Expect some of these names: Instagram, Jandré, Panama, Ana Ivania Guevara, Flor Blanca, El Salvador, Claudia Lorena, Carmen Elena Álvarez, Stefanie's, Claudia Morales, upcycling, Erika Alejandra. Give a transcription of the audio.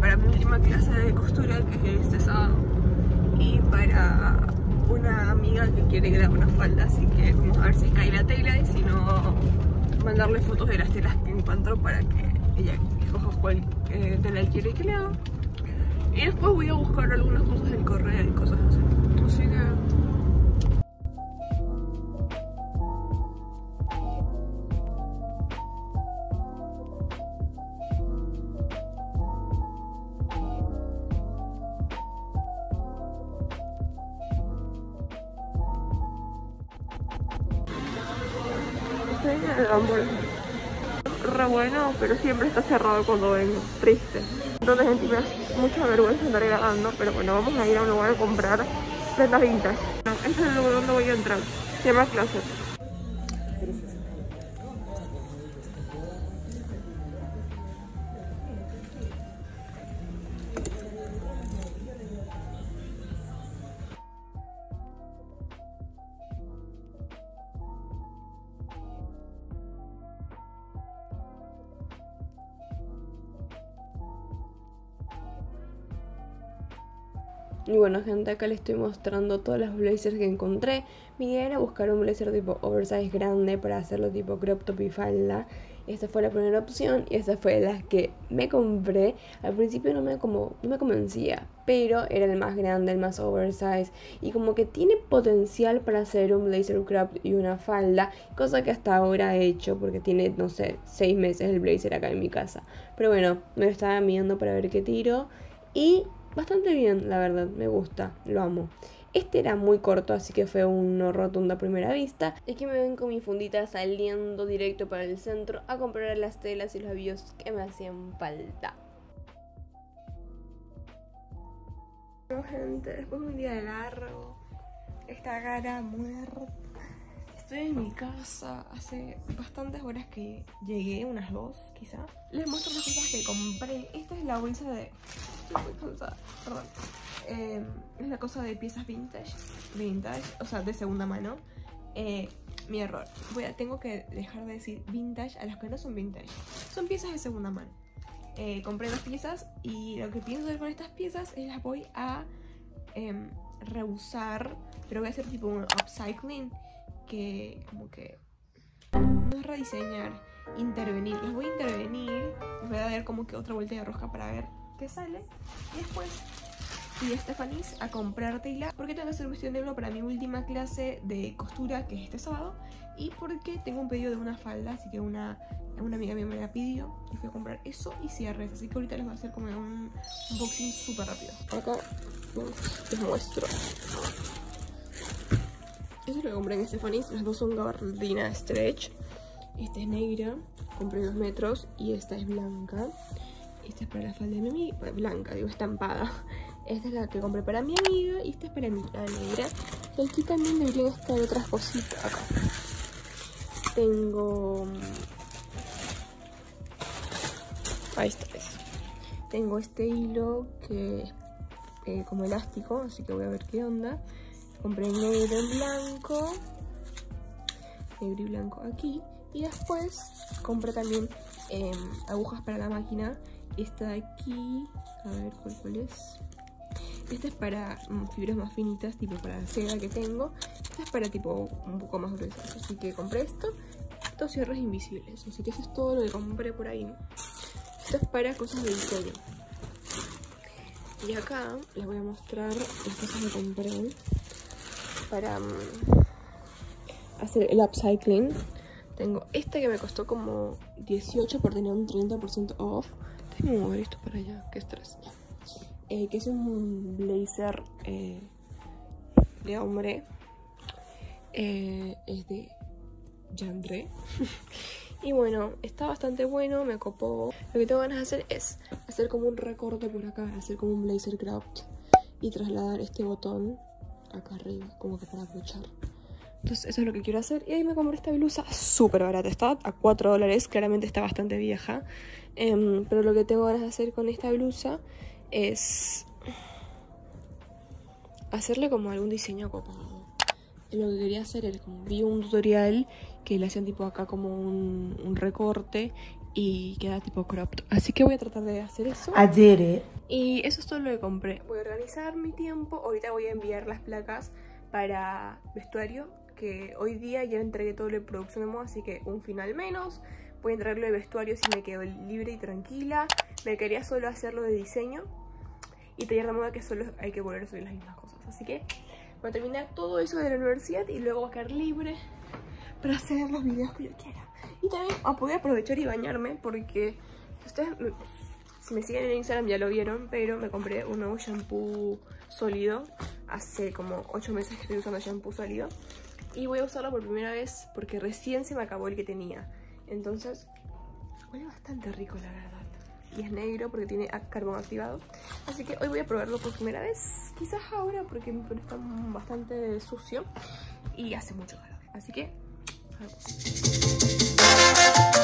para mi última clase de costura, que es este sábado, y para una amiga que quiere crear una falda, así que vamos a ver si cae la tela, y si no, mandarle fotos de las telas que encuentro para que ella escoja cuál tela quiere crear. Y después voy a buscar algunas cosas en Correa y cosas así. Así que... el hamburguesa re bueno, pero siempre está cerrado cuando vengo, triste. Entonces, gente, me hace mucha vergüenza andar grabando, pero bueno, vamos a ir a un lugar a comprar prendas vintage. Este es el lugar donde voy a entrar, se llama Closet. Y bueno, gente, acá les estoy mostrando todos los blazers que encontré. Mi idea era buscar un blazer tipo oversize grande para hacerlo tipo crop top y falda. Esta fue la primera opción y esta fue la que me compré. Al principio no me convencía, pero era el más grande, el más oversize. Y como que tiene potencial para hacer un blazer crop y una falda, cosa que hasta ahora he hecho porque tiene, no sé, 6 meses el blazer acá en mi casa. Pero bueno, me lo estaba mirando para ver qué tiro y... bastante bien, la verdad, me gusta, lo amo. Este era muy corto, así que fue un no rotundo a primera vista. Es que me ven con mi fundita saliendo directo para el centro a comprar las telas y los avíos que me hacían falta. Bueno, gente, después de un día largo, esta cara muerta, estoy en mi casa. Hace bastantes horas que llegué, unas 2 quizá. Les muestro las cosas que compré. Esta es la bolsa de... estoy muy cansada, perdón. Es la cosa de piezas vintage, o sea, de segunda mano. Mi error, tengo que dejar de decir vintage a las que no son vintage. Son piezas de segunda mano. Compré 2 piezas y lo que pienso hacer con estas piezas es las voy a reusar, pero voy a hacer tipo un upcycling, que como que no es rediseñar, intervenir. Las voy a intervenir, les voy a dar como que otra vuelta de rosca para ver qué sale. Y después fui a Stefanie's a comprar tela porque tengo que hacer un vestido para mi última clase de costura, que es este sábado, y porque tengo un pedido de una falda, así que una amiga mía me la pidió y fui a comprar eso y cierres, así que ahorita les voy a hacer como un unboxing súper rápido. Acá les muestro. Esto es lo que compré en Stefanie's. Las 2 son gabardina stretch. Esta es negra, compré 2 metros, y esta es blanca. Esta es para la falda de mi amiga, blanca, digo estampada. Esta es la que compré para mi amiga y esta es para mi negra. Y aquí también deberían estar otras cositas. Acá tengo... ahí está eso. Tengo este hilo que es como elástico, así que voy a ver qué onda. Compré negro y blanco. Negro y blanco aquí. Y después compré también agujas para la máquina. Esta de aquí, a ver cuál es. Esta es para fibras más finitas, tipo para la seda que tengo. Esta es para tipo un poco más gruesas, así que compré esto. Estos cierres invisibles, así que eso es todo lo que compré por ahí, ¿no? Esto es para cosas de diseño. Y acá les voy a mostrar las cosas que compré para hacer el upcycling. Tengo esta que me costó como 18 por tener un 30% off. Déjame mover esto para allá, qué estrés. Que es un blazer de hombre. Es de Jandré. Y bueno, está bastante bueno, me copó. Lo que tengo ganas de hacer es hacer como un recorte por acá, hacer como un blazer cropped y trasladar este botón acá arriba, como que para abrochar. Entonces eso es lo que quiero hacer. Y ahí me compré esta blusa súper barata, está a $4. Claramente está bastante vieja, pero lo que tengo ganas de hacer con esta blusa es hacerle como algún diseño copado. Lo que quería hacer era como vi un tutorial que le hacían tipo acá como un recorte y queda tipo cropped. Así que voy a tratar de hacer eso. I did it. Y eso es todo lo que compré. Voy a organizar mi tiempo. Ahorita voy a enviar las placas para vestuario, que hoy día ya entregué todo la producción de moda, así que un final menos. Voy a entregarlo de vestuario si me quedo libre y tranquila. Me quería solo hacerlo de diseño y taller de moda, que solo hay que volver a subir las mismas cosas. Así que voy a terminar todo eso de la universidad y luego voy a quedar libre para hacer los videos que yo quiera. Y también voy a aprovechar y bañarme, porque ustedes, si me siguen en Instagram, ya lo vieron, pero me compré un nuevo shampoo sólido. Hace como 8 meses que estoy usando shampoo sólido y voy a usarlo por primera vez porque recién se me acabó el que tenía. Entonces huele bastante rico, la verdad. Y es negro porque tiene carbón activado. Así que hoy voy a probarlo por primera vez. Quizás ahora, porque mi pelo está bastante sucio y hace mucho calor. Así que vamos.